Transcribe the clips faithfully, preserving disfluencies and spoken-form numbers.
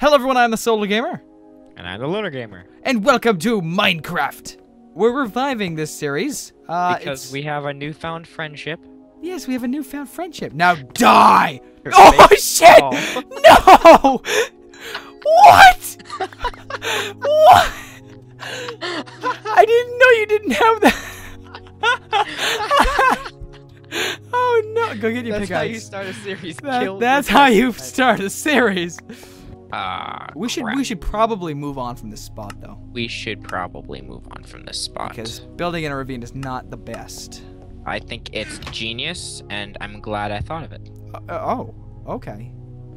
Hello everyone, I'm The Solar Gamer. And I'm The Lunar Gamer. And welcome to Minecraft! We're reviving this series. Uh, because it's... we have a newfound friendship. Yes, we have a newfound friendship. Now die! Your oh shit! Ball. No! What? What? I didn't know you didn't have that. Oh no! Go get your pickaxe. That's how you start a series. That, that's how you start a series. Uh, we should crap. we should probably move on from this spot though. We should probably move on from this spot because building in a ravine is not the best. I think it's genius, and I'm glad I thought of it. Uh, oh, okay.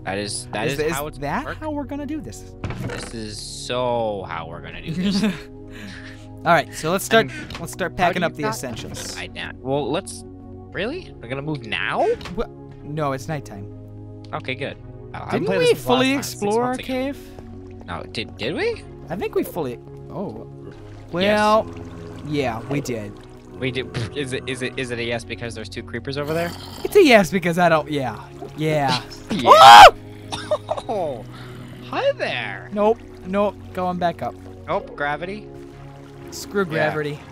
That is that is, is, is how it's that work. How we're gonna do this. This is so how we're gonna do this. All right, so let's start. I'm, let's start packing up the essentials. Right now. Well, let's really. We're gonna move now. Well, no, it's nighttime. Okay, good. Uh, Didn't we fully explore our cave? No, did did we? I think we fully. Oh, well, yes. Yeah, we did. We did. Is it is it is it a yes because there's two creepers over there? It's a yes because I don't. Yeah, yeah. Yeah. Oh! Oh! Hi there. Nope, nope. Going back up. Nope. Gravity. Screw gravity. Yeah.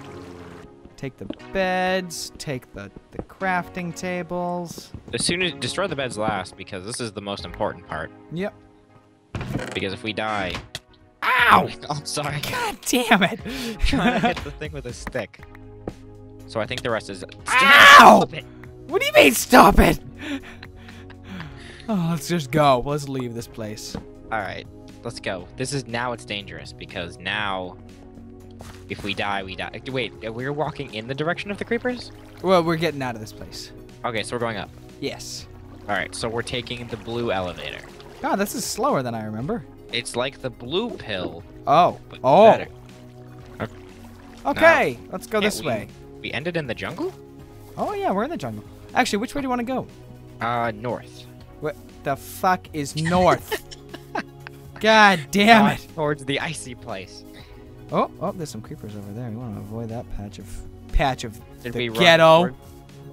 Take the beds, take the, the crafting tables. As soon as destroy the beds last, because this is the most important part. Yep. Because if we die... Ow! Oh, I'm sorry. God damn it! Trying to hit the thing with a stick. So I think the rest is... Ow! Stop it. What do you mean, stop it? Oh, let's just go. Let's leave this place. Alright, let's go. This is... Now it's dangerous, because now... If we die, we die. Wait, we're walking in the direction of the creepers? Well, we're getting out of this place. Okay, so we're going up. Yes. All right, so we're taking the blue elevator. God, this is slower than I remember. It's like the blue pill. Oh. Oh. Better. Okay, no. Let's go yeah, this we, way. We ended in the jungle? Oh, yeah, we're in the jungle. Actually, which way do you want to go? Uh, north. What the fuck is north? God damn it. North towards the icy place. Oh, oh, there's some creepers over there. We want to avoid that patch of patch of Did the ghetto. Run?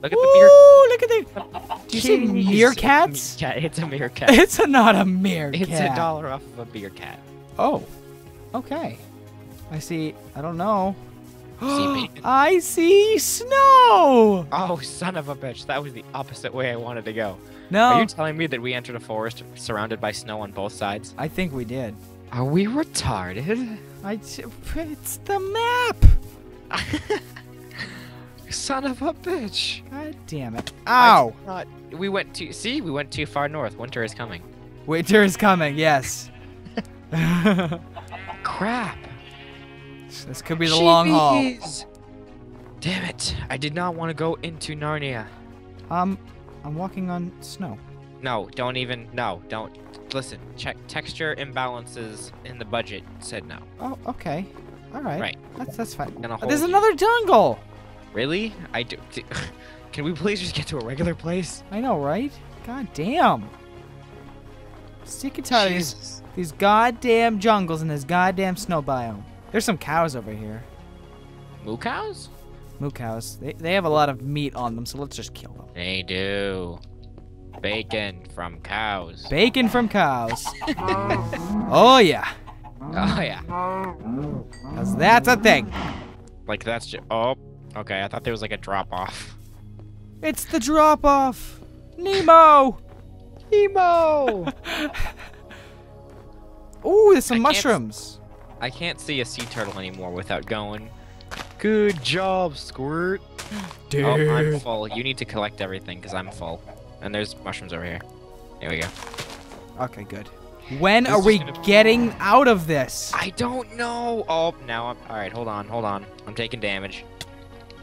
Look at the mirror. Ooh, look at the. Do you see meerkats? It's a meerkat. It's a, not a meerkat. It's a dollar off of a beer cat. Oh, okay. I see. I don't know. See I see snow. Oh, son of a bitch! That was the opposite way I wanted to go. No. Are you telling me that we entered a forest surrounded by snow on both sides? I think we did. Are we retarded? I t it's the map! Son of a bitch! God damn it. Ow! Not, we went too- see? We went too far north. Winter is coming. Winter is coming, yes. Crap! This could be the Jeez. long haul. Damn it. I did not want to go into Narnia. Um, I'm walking on snow. No, don't even- no, don't. Listen, check texture imbalances in the budget said no. Oh, okay. All right. Right. That's that's fine. There's you. another jungle. Really? I do. Can we please just get to a regular place? I know, right? God damn. Sick and tired of these, these goddamn jungles and this goddamn snow biome. There's some cows over here. Moo cows? Moo cows. They they have a lot of meat on them, so let's just kill them. They do. Bacon from cows. Bacon from cows. Oh, yeah. Oh, yeah. Because that's a thing. Like, that's just... Oh, okay. I thought there was, like, a drop-off. It's the drop-off. Nemo. Nemo. Ooh, there's some I mushrooms. Can't, I can't see a sea turtle anymore without going. Good job, Squirt. Dude. Oh, I'm full. You need to collect everything, because I'm full. And there's mushrooms over here. There we go. Okay, good. When this are we gonna... getting out of this? I don't know. Oh, now I'm... All right, hold on, hold on. I'm taking damage.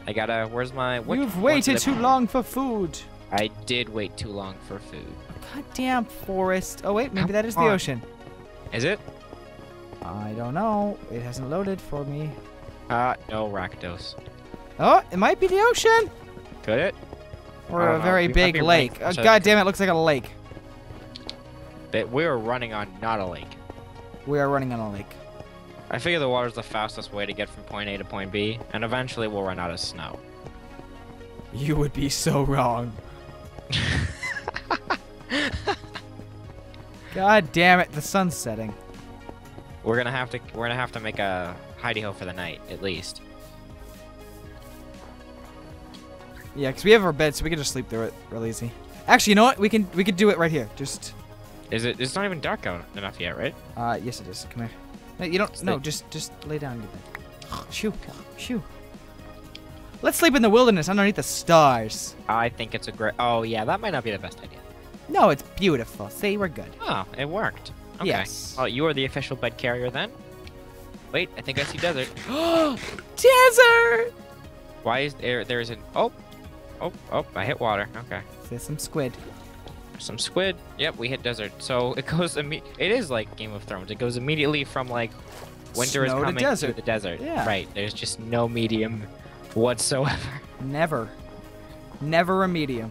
I gotta... Where's my... What, You've waited too long for food. I did wait too long for food. Goddamn forest. Oh, wait, maybe Come that is on. the ocean. Is it? I don't know. It hasn't loaded for me. Uh, no, Rakdos. Oh, it might be the ocean. Could it? Or a very big lake. Oh, God damn it, it looks like a lake. That we're running on not a lake. We are running on a lake. I figure the water's the fastest way to get from point A to point B, and eventually we'll run out of snow. You would be so wrong. God damn it, the sun's setting. We're gonna have to we're gonna have to make a hidey hole for the night, at least. Yeah, because we have our bed, so we can just sleep through it real easy. Actually, you know what? We can we could do it right here. Just Is it it's not even dark out enough yet, right? Uh yes it is. Come here. No, you don't no, just just lay down in your bed. Shoo. Shoo. Let's sleep in the wilderness underneath the stars. I think it's a great oh yeah, that might not be the best idea. No, it's beautiful. See, we're good. Oh, it worked. Okay. Yes. Oh, you are the official bed carrier then? Wait, I think I see desert. Desert! Why is there there is an oh oh oh I hit water. Okay. There's some squid. Some squid. Yep, we hit desert. So it goes imme it is like Game of Thrones. It goes immediately from like winter Snow is coming to, desert. to the desert. Yeah. Right. There's just no medium whatsoever. Never. Never a medium.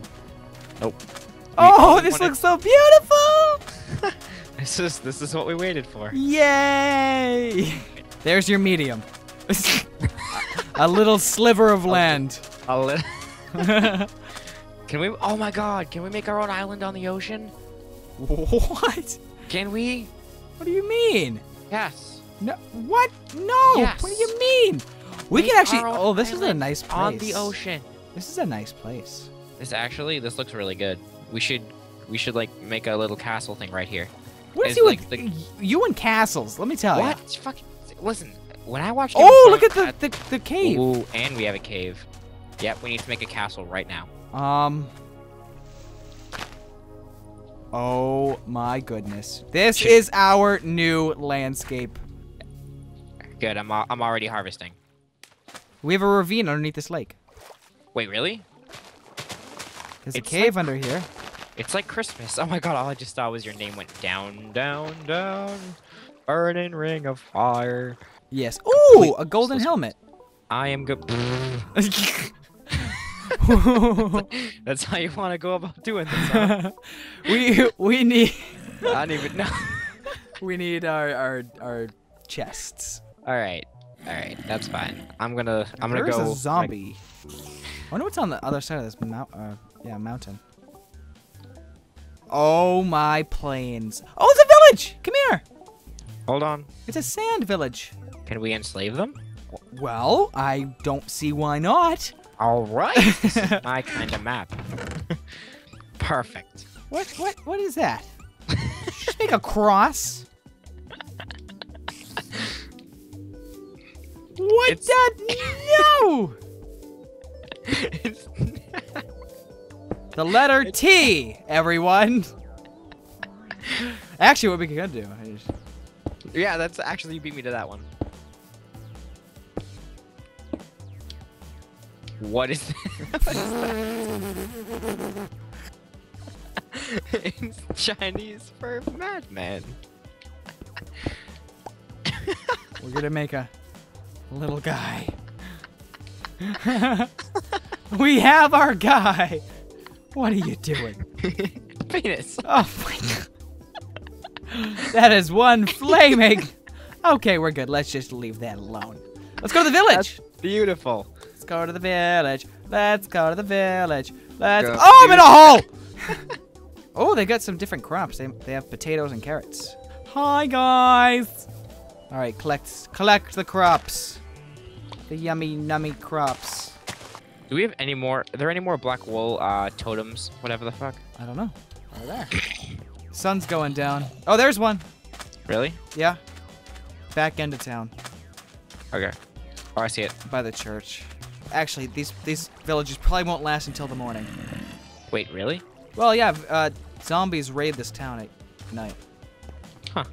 Nope. We oh, this wanted... looks so beautiful! This is this is what we waited for. Yay! There's your medium. A little sliver of land. A little. Can we? Oh my God! Can we make our own island on the ocean? What? Can we? What do you mean? Yes. No. What? No. Yes. What do you mean? We make can actually. Oh, this is a nice place. On the ocean. This is a nice place. This actually. This looks really good. We should, we should like make a little castle thing right here. What is you like with, the... you and castles? Let me tell what? you. What? Fucking listen. When I watched. Oh, look at the, the the cave. Ooh, and we have a cave. Yep, we need to make a castle right now. Um. Oh my goodness! This Shit. is our new landscape. Good. I'm I'm already harvesting. We have a ravine underneath this lake. Wait, really? There's it's a cave like... under here. It's like Christmas. Oh my God, all I just saw was your name went down, down, down. Burning ring of fire. Yes. Ooh, Complete. a golden helmet. I am good. That's how you want to go about doing this, huh? we, we need... I don't even know. We need our, our, our chests. All right. All right. That's fine. I'm going to, I'm going to go. There's a zombie. Like... I wonder what's on the other side of this mountain. Uh, yeah, mountain. Oh my plains! Oh, it's a village! Come here! Hold on. It's a sand village. Can we enslave them? Well, I don't see why not. All right. This is my kind of map. Perfect. What? What? What is that? Just make a cross. What? It's... that? No. It's... The letter T, everyone. Actually, what we could do. I just... Yeah, that's actually you beat me to that one. What is that? What is that? It's Chinese for madman. We're gonna make a little guy. We have our guy. What are you doing? Penis. Oh my God. That is one flaming. Okay, we're good. Let's just leave that alone. Let's go to the village. That's beautiful. Let's go to the village. Let's go to the village. Let's. Go oh, I'm in a hole. Oh, they got some different crops. They they have potatoes and carrots. Hi guys. All right, collect collect the crops. The yummy, nummy crops. Do we have any more? Are there any more black wool uh, totems? Whatever the fuck. I don't know. Over there. Sun's going down. Oh, there's one. Really? Yeah. Back end of town. Okay. Oh, I see it. By the church. Actually, these these villages probably won't last until the morning. Wait, really? Well, yeah. Uh, zombies raid this town at night. Huh.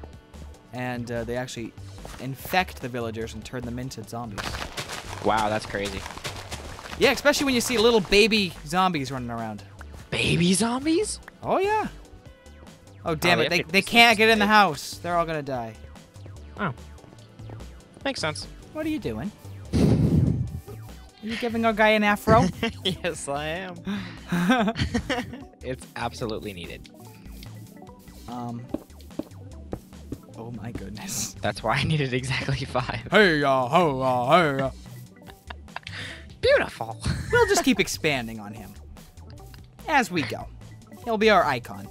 And uh, they actually infect the villagers and turn them into zombies. Wow, that's crazy. Yeah, especially when you see little baby zombies running around. Baby zombies? Oh, yeah. Oh, damn oh, it. They, they can't get in the house. They're all gonna die. Oh. Makes sense. What are you doing? Are you giving our guy an afro? Yes, I am. It's absolutely needed. Um. Oh, my goodness. That's why I needed exactly five. Hey, y'all. Ho, y'all. Hey, y'all. Beautiful. We'll just keep expanding on him as we go. He'll be our icon.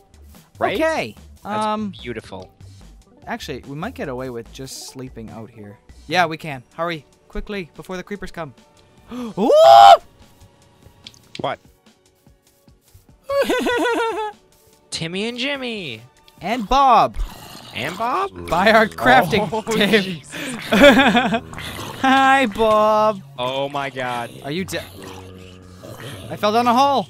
Right? Okay. That's um, beautiful. Actually, we might get away with just sleeping out here. Yeah, we can. Hurry, quickly, before the creepers come. Ooh! What? Timmy and Jimmy. And Bob. And Bob? By our crafting oh, table. Hi, Bob. Oh, my God. Are you dead? I fell down a hole.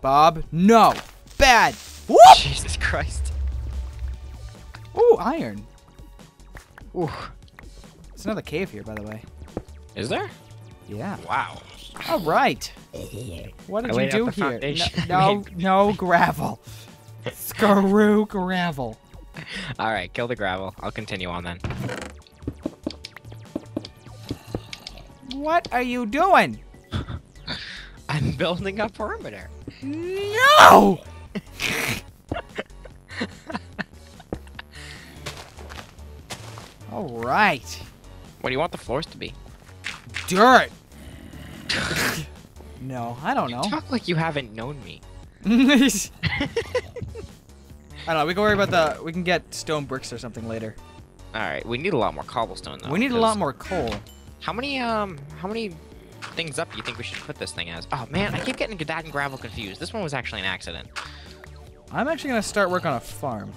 Bob, no. Bad. Whoop! Jesus Christ. Ooh, iron. Ooh. There's another cave here, by the way. Is there? Yeah. Wow. All right. What did you do here? No, no, no gravel. Screw gravel. All right, kill the gravel. I'll continue on then. What are you doing? I'm building a perimeter. No! All right. What do you want the floors to be? Dirt. No, I don't know. You talk like you haven't known me. I don't know. We can worry about the. We can get stone bricks or something later. All right. We need a lot more cobblestone though. We need a lot more coal. How many um? How many things up do you think we should put this thing as? Oh man, I keep getting that and gravel confused. This one was actually an accident. I'm actually gonna start work on a farm.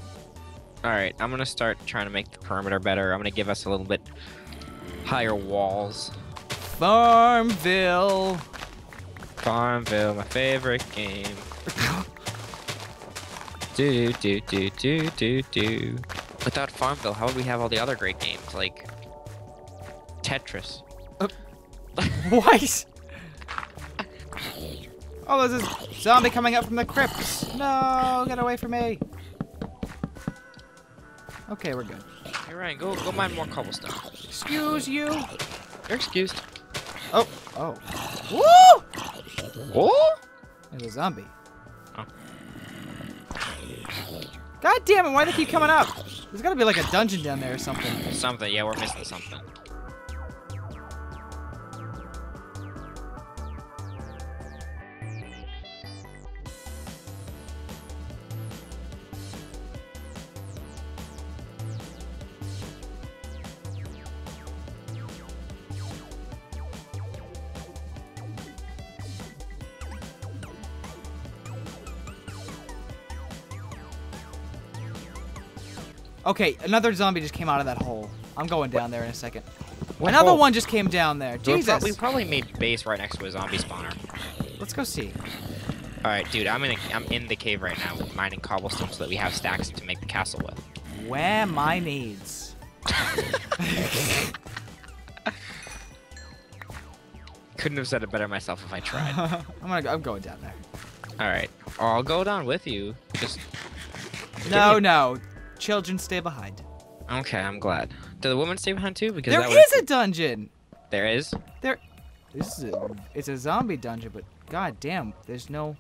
All right. I'm gonna start trying to make the perimeter better. I'm gonna give us a little bit higher walls. Farmville. Farmville, my favorite game. do, do, do, do, do, do. Without Farmville, how would we have all the other great games? Like Tetris. Uh, what? Oh, there's a zombie coming up from the crypts. No, get away from me. Okay, we're good. Hey, Ryan, go, go mine more cobblestone. Excuse you. You're excused. Oh, oh. Woo! Oh! There's a zombie. Oh. God damn it, why do they keep coming up? There's gotta be like a dungeon down there or something. Something, yeah, we're missing something. Okay, another zombie just came out of that hole. I'm going down there in a second. What another hole? One just came down there. Jesus. Pro we probably made base right next to a zombie spawner. Let's go see. All right, dude, I'm in, a, I'm in the cave right now mining cobblestone so that we have stacks to make the castle with. Where my needs. Couldn't have said it better myself if I tried. I'm, gonna go, I'm going down there. All right, I'll go down with you. Just no, no. Children stay behind. Okay, I'm glad. Do the women stay behind too? Because there that is a dungeon. There is. There. This is a. It's a zombie dungeon, but goddamn, there's no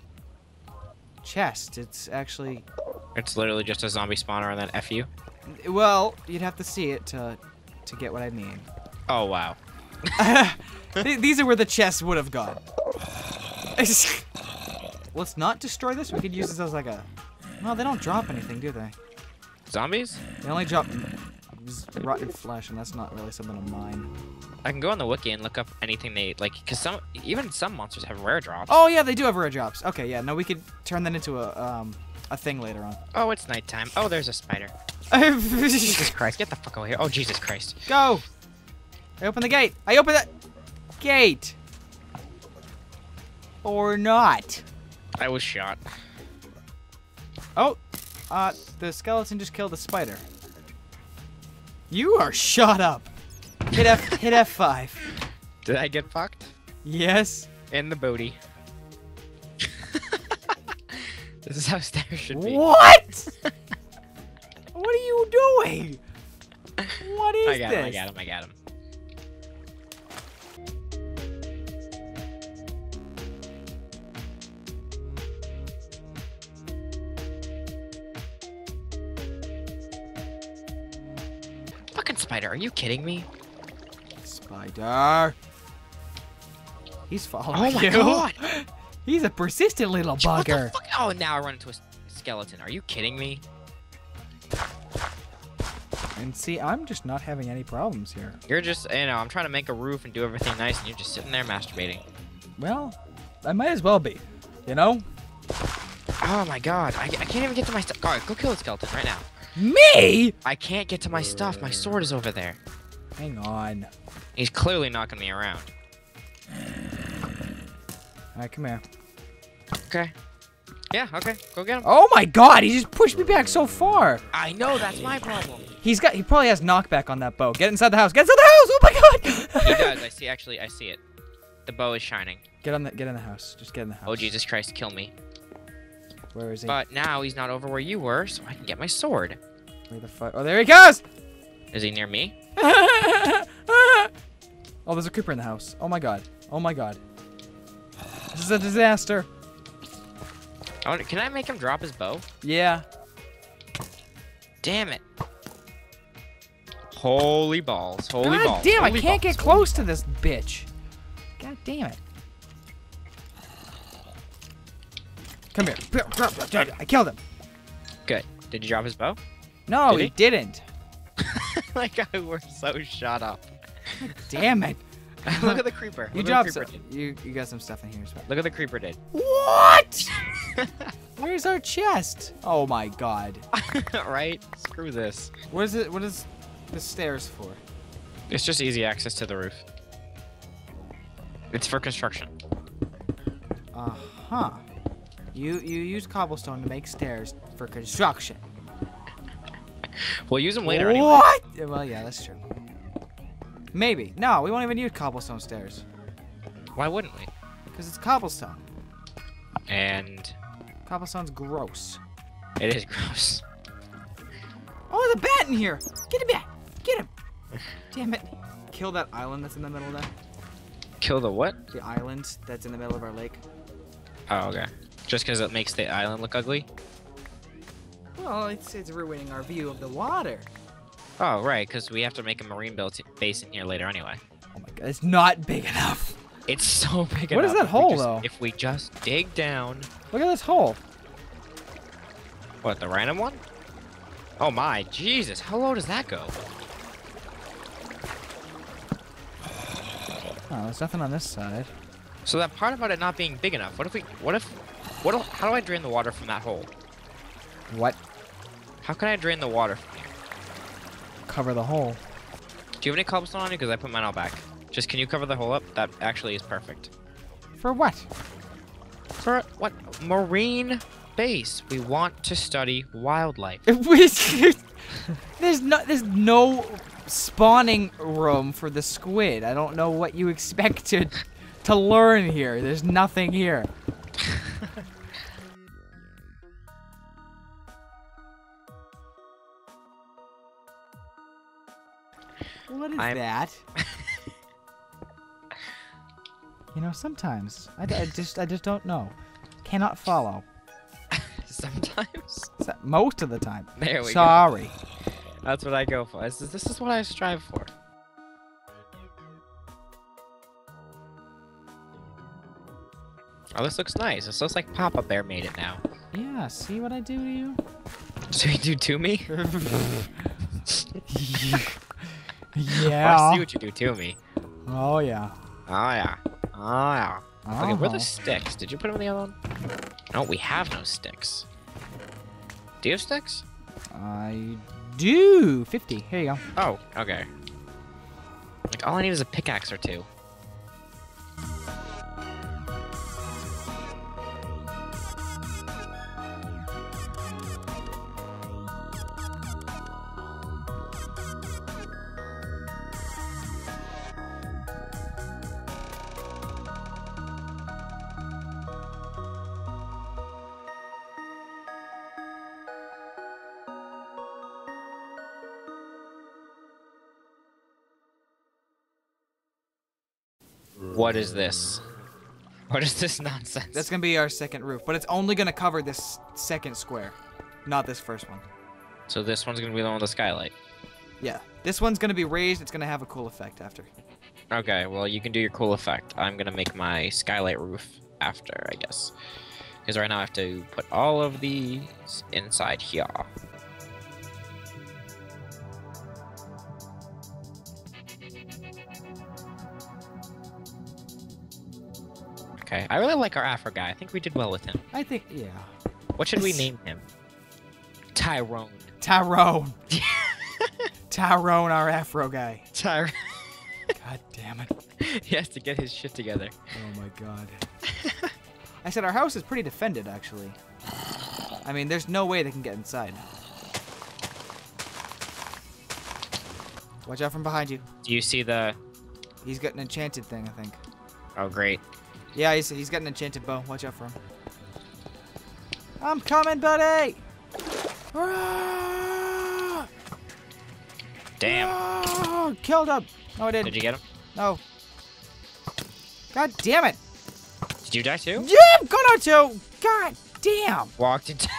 chest. It's actually. It's literally just a zombie spawner and then F you. Well, you'd have to see it to, to get what I mean. Oh wow. These are where the chests would have gone. Let's not destroy this. We could use this as like a. No, they don't drop anything, do they? Zombies? They only drop rotten flesh, and that's not really something of mine. I can go on the wiki and look up anything they like, because some even some monsters have rare drops. Oh yeah, they do have rare drops. Okay, yeah, no, we could turn that into a um a thing later on. Oh, it's nighttime. Oh, there's a spider. Jesus Christ, get the fuck over here! Oh Jesus Christ! Go! I open the gate. I open that gate. Or not. I was shot. Oh. Uh, the skeleton just killed the spider. You are shot up. Hit F, hit F five. Did I get fucked? Yes. In the booty. This is how stairs should be. What? What are you doing? What is this? I got him, I got him, I got him. Spider, are you kidding me? Spider. He's following you. Oh my god. He's a persistent little bugger. What the fuck? Oh, now I run into a skeleton. Are you kidding me? And see, I'm just not having any problems here. You're just, you know, I'm trying to make a roof and do everything nice, and you're just sitting there masturbating. Well, I might as well be, you know? Oh my god, I, I can't even get to my stuff. Alright, go kill the skeleton right now. Me? I can't get to my stuff. My sword is over there. Hang on. He's clearly knocking me around. Alright, come here. Okay. Yeah, okay. Go get him. Oh my god, he just pushed me back so far. I know, that's my problem. He's got, he probably has knockback on that bow. Get inside the house. Get inside the house! Oh my god! He does. I see, actually, I see it. The bow is shining. Get on the, get in the house. Just get in the house. Oh, Jesus Christ, kill me. Where is he? But now he's not over where you were, so I can get my sword. Where the fuck? Oh, there he goes! Is he near me? Oh, there's a creeper in the house. Oh my god. Oh my god. This is a disaster. Oh, can I make him drop his bow? Yeah. Damn it. Holy balls. Holy god balls. God damn, holy I can't balls. get close to this bitch. God damn it. Come here. I killed him. Good. Did you drop his bow? No, Did he? he didn't. Like, I were so shot up. Damn it. Look at the creeper. Look you dropped some. You, you got some stuff in here as well. Look at the creeper did. What? Where's our chest? Oh my god. Right? Screw this. What is it? What is the stairs for? It's just easy access to the roof. It's for construction. Uh huh. You you use cobblestone to make stairs for construction. We'll use them later. What? Anyway. Well, yeah, that's true. Maybe. No, we won't even use cobblestone stairs. Why wouldn't we? Because it's cobblestone. And cobblestone's gross. It is gross. Oh, there's a bat in here! Get him back! Get him! Damn it! Kill that island that's in the middle of that. Kill the what? The island that's in the middle of our lake. Oh, okay. Just because it makes the island look ugly? Well, it's it's ruining our view of the water. Oh, right, because we have to make a marine built base in here later anyway. Oh my god, it's not big enough. It's so big what enough. What is that hole, just, though? If we just dig down... Look at this hole. What, the random one? Oh my, Jesus, how low does that go? Oh, there's nothing on this side. So that part about it not being big enough, what if we... What if... What? How do I drain the water from that hole? What? How can I drain the water from here? Cover the hole. Do you have any cobblestone on you? Because I put mine all back. Just can you cover the hole up? That actually is perfect. For what? For what? Marine base. We want to study wildlife. there's no there's no spawning room for the squid. I don't know what you expected to learn here. There's nothing here. What is I'm... that? You know, sometimes I, I just I just don't know. Cannot follow. Sometimes. Most of the time. There we Sorry. go. Sorry. That's what I go for. This is, this is what I strive for. Oh, this looks nice. This looks like Papa Bear made it now. Yeah. See what I do to you? So you do to me? Yeah. Oh, I see what you do to me. Oh, yeah. Oh, yeah. Oh, yeah. Uh-huh. Okay, where are the sticks? Did you put them in the other one? No, we have no sticks. Do you have sticks? I do. fifty. Here you go. Oh, okay. Like, all I need is a pickaxe or two. What is this? What is this nonsense? That's gonna be our second roof, but it's only gonna cover this second square, not this first one. So this one's gonna be the one with the skylight? Yeah. This one's gonna be raised, it's gonna have a cool effect after. Okay, well you can do your cool effect. I'm gonna make my skylight roof. after, I guess. Because right now I have to put all of these inside here. Okay, I really like our Afro guy. I think we did well with him. I think, yeah. What should we name him? Tyrone. Tyrone. Tyrone, our Afro guy. Tyrone. God damn it. He has to get his shit together. Oh my god. I said our house is pretty defended, actually. I mean, there's no way they can get inside. Watch out from behind you. Do you see the... He's got an enchanted thing, I think. Oh, great. Yeah, he's, he's got an enchanted bow. Watch out for him. I'm coming, buddy! Ah! Damn. Ah! Killed him! Oh, I didn't. Did you get him? No. God damn it! Did you die too? Yeah, I'm gonna too! God damn! Walked into...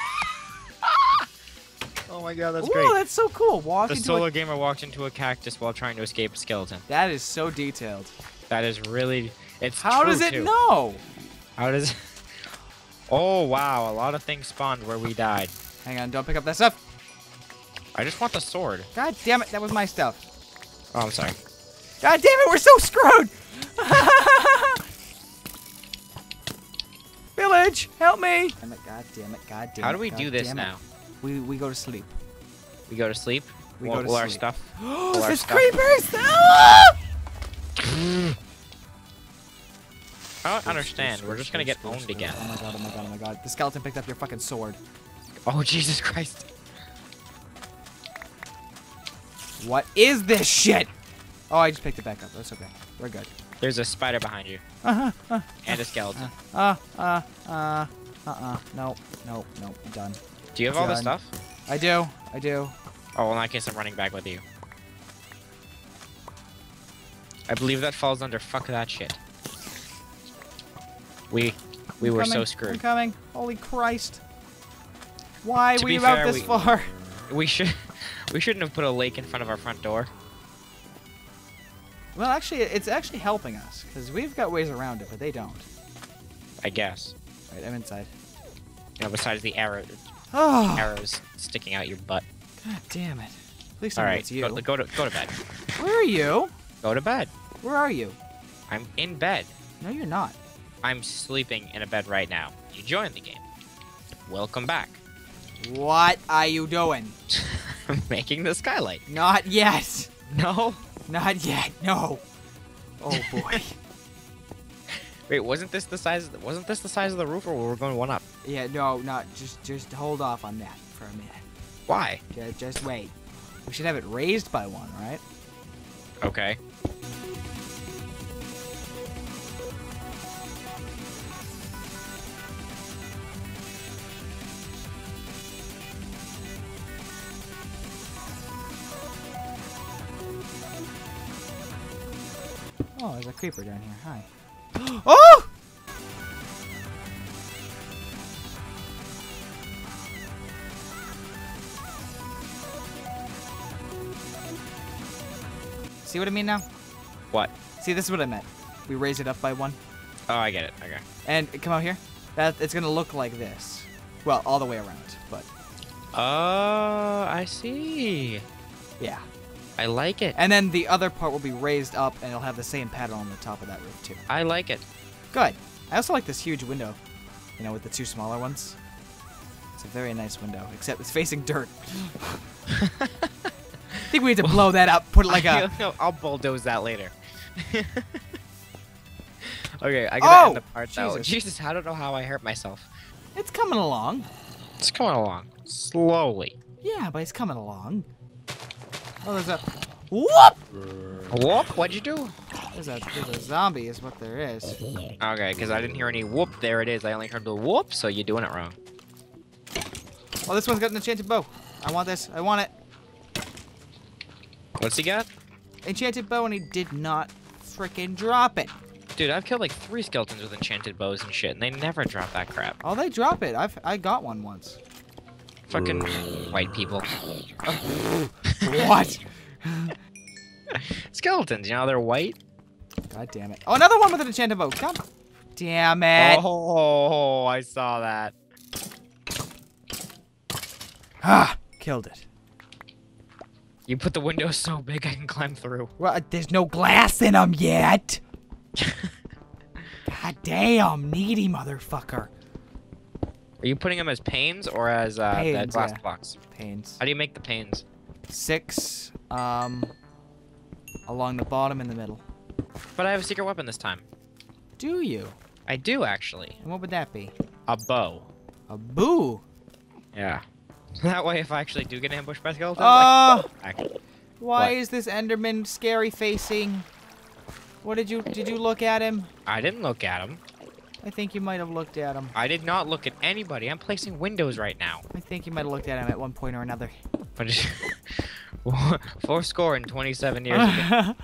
Oh my god, that's Ooh, great. Oh, that's so cool. Walked the into Solar a... Gamer walked into a cactus while trying to escape a skeleton. That is so detailed. That is really... It's How true, does it too. know? How does... Oh, wow. A lot of things spawned where we died. Hang on. Don't pick up that stuff. I just want the sword. God damn it. That was my stuff. Oh, I'm sorry. God damn it. We're so screwed. Village, help me. Damn it, God damn it. God damn it. How do we God do this now? We, we go to sleep. We go to sleep? We we'll, go to we'll sleep. Our stuff. We'll There's our creepers. Stuff. I don't understand. We're just gonna get owned again. Oh my god, oh my god, oh my god. The skeleton picked up your fucking sword. Oh, Jesus Christ. What is this shit? Oh, I just picked it back up. That's okay. We're good. There's a spider behind you. Uh-huh. Uh, and a skeleton. Uh, uh, uh, uh-uh. Nope, nope, nope. I'm done. Do you have all this stuff? I do. I do. Oh, well, in that case, I'm running back with you. I believe that falls under fuck that shit. We, we I'm were coming, so screwed. I'm coming. Holy Christ. Why to were you out this we, far? We, should, we shouldn't have put a lake in front of our front door. Well, actually, it's actually helping us, because we've got ways around it, but they don't. I guess. Right, I'm inside. Yeah, besides the arrow, oh. arrows sticking out your butt. God damn it. At least I know it's you. All right, go, go, to, go to bed. Where are you? Go to bed. Where are you? I'm in bed. No, you're not. I'm sleeping in a bed right now. You joined the game. Welcome back. What are you doing? I'm making the skylight. Not yet. No? Not yet. No. Oh boy. Wait, wasn't this the size of the, wasn't this the size of the roof, or were we going one up? Yeah, no, not just just hold off on that for a minute. Why? Just, just wait. We should have it raised by one, right? Okay. Oh, there's a creeper down here. Hi. Oh! See what I mean now? What? See, this is what I meant. We raise it up by one. Oh, I get it. Okay. And come out here. That it's gonna look like this. Well, all the way around, but. Oh, I see. Yeah. I like it. And then the other part will be raised up, and it'll have the same pattern on the top of that roof, too. I like it. Good. I also like this huge window, you know, with the two smaller ones. It's a very nice window, except it's facing dirt. I think we need to blow that up, put it like a... No, I'll bulldoze that later. Okay, I gotta oh, end the part, though. Jesus. Jesus, I don't know how I hurt myself. It's coming along. It's coming along. Slowly. Yeah, but it's coming along. Oh, there's a whoop! A whoop? What'd you do? There's a, there's a zombie, is what there is. Okay, because I didn't hear any whoop. There it is. I only heard the whoop, so you're doing it wrong. Oh, this one's got an enchanted bow. I want this. I want it. What's he got? Enchanted bow, and he did not freaking drop it. Dude, I've killed like three skeletons with enchanted bows and shit, and they never drop that crap. Oh, they drop it. I've I got one once. Fucking white people. Oh. What? Skeletons, you know, they're white. God damn it. Oh, another one with an enchanted bow. God Damn it. Oh, I saw that. Ah, killed it. You put the window so big I can climb through. Well, there's no glass in them yet. God damn, needy motherfucker. Are you putting them as panes or as uh, panes, that glass yeah. box? Panes. How do you make the panes? Six, um, along the bottom and the middle. But I have a secret weapon this time. Do you? I do, actually. And what would that be? A bow. A boo? Yeah. That way, if I actually do get ambushed by skeletons, uh, like, oh, why what? is this Enderman scary facing? What did you did you look at him? I didn't look at him. I think you might have looked at him. I did not look at anybody. I'm placing windows right now. I think you might have looked at him at one point or another. Four score and twenty-seven years ago.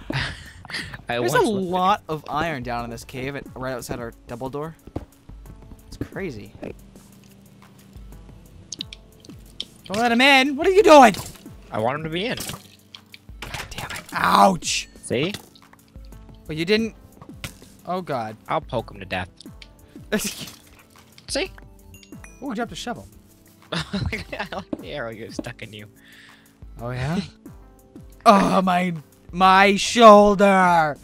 I There's a lot of iron down in this cave, at, right outside our double door. It's crazy. Don't let him in! What are you doing? I want him to be in. God damn it. Ouch! See? Well, you didn't... Oh, God. I'll poke him to death. See? Oh, I dropped a shovel. I like the arrow you stuck in you. Oh, yeah? Oh, my... My shoulder! Well,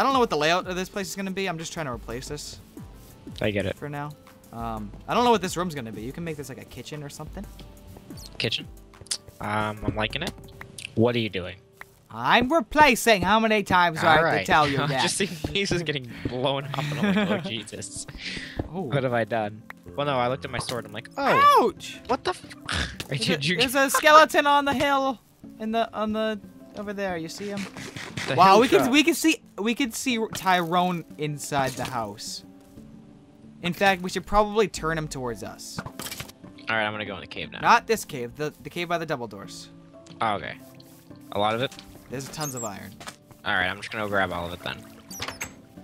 I don't know what the layout of this place is going to be. I'm just trying to replace this. I get it. For now. Um, I don't know what this room's going to be. You can make this like a kitchen or something. Kitchen? Um, I'm liking it. What are you doing? I'm replacing. How many times do I have to tell you that? Just seeing pieces getting blown up and I'm like, oh, Jesus. Oh. What have I done? Well, no, I looked at my sword and I'm like, oh. Ouch! What the f- There's, Did a, you there's a skeleton on the hill in the, on the, over there. You see him? The wow, we could we could see we could see Tyrone inside the house. In fact, we should probably turn him towards us. All right, I'm gonna go in the cave now. Not this cave, the the cave by the double doors. Oh, okay, a lot of it. There's tons of iron. All right, I'm just gonna grab all of it then.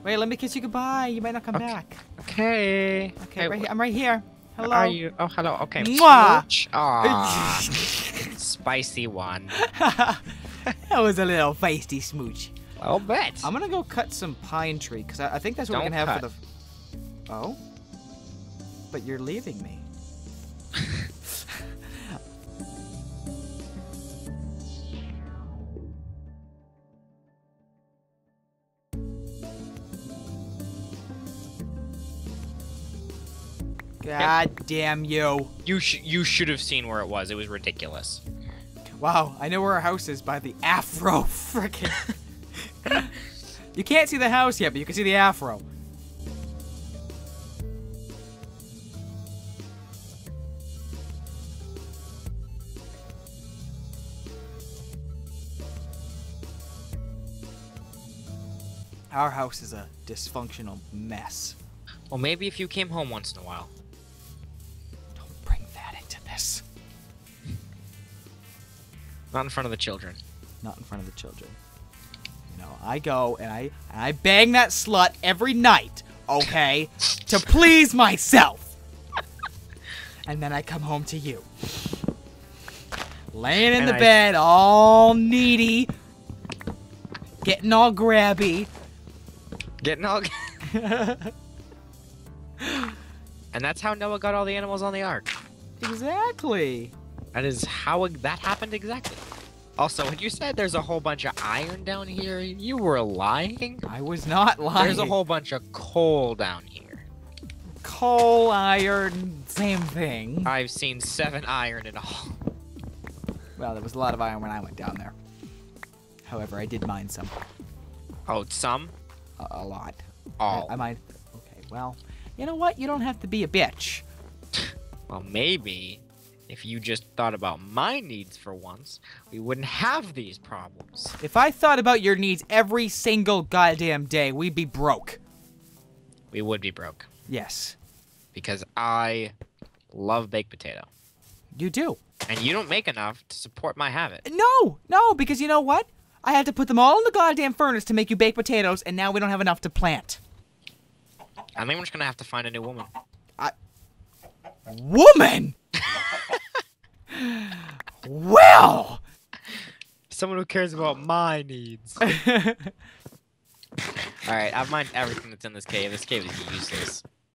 Wait, let me kiss you goodbye. You might not come okay. back. Okay. Okay, hey, right here. I'm right here. Hello. Are you? Oh, hello. Okay. Mwah. Spicy one. That was a little feisty smooch. I'll bet. I'm gonna go cut some pine tree because I, I think that's what Don't we can have cut. for the. Oh. But you're leaving me. God yep. damn you! You sh you should have seen where it was. It was ridiculous. Wow, I know where our house is by the afro frickin'. You can't see the house yet, but you can see the afro. Our house is a dysfunctional mess. Well, maybe if you came home once in a while. Don't bring that into this. Not in front of the children. Not in front of the children. You know, I go and I and I bang that slut every night, okay, to please myself. And then I come home to you, laying in and the I... bed, all needy, getting all grabby, getting all. And that's how Noah got all the animals on the ark. Exactly. That is how that happened exactly. Also, when you said there's a whole bunch of iron down here, you were lying. I was not lying. There's a whole bunch of coal down here. Coal, iron, same thing. I've seen seven iron in all. Well, there was a lot of iron when I went down there. However, I did mine some. Oh, some? A, a lot. All. I, I mined. Okay, well, you know what? You don't have to be a bitch. Well, maybe. If you just thought about my needs for once, we wouldn't have these problems. If I thought about your needs every single goddamn day, we'd be broke. We would be broke. Yes. Because I love baked potato. You do. And you don't make enough to support my habit. No, no, because you know what? I had to put them all in the goddamn furnace to make you baked potatoes, and now we don't have enough to plant. I think we're just gonna have to find a new woman. I... Woman? Well! Someone who cares about my needs. Alright, I've mined everything that's in this cave. This cave is useless.